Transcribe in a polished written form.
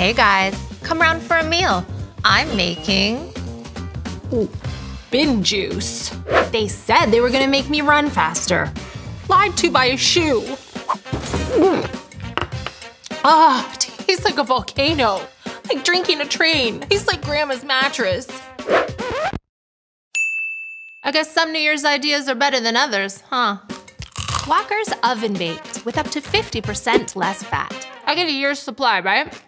Hey guys, come around for a meal. I'm making… ooh, bin juice. They said they were gonna make me run faster. Lied to by a shoe. Ah, tastes like a volcano. Like drinking a train. Tastes like grandma's mattress. I guess some New Year's ideas are better than others, huh? Walkers Oven Baked with up to 50% less fat. I get a year's supply, right?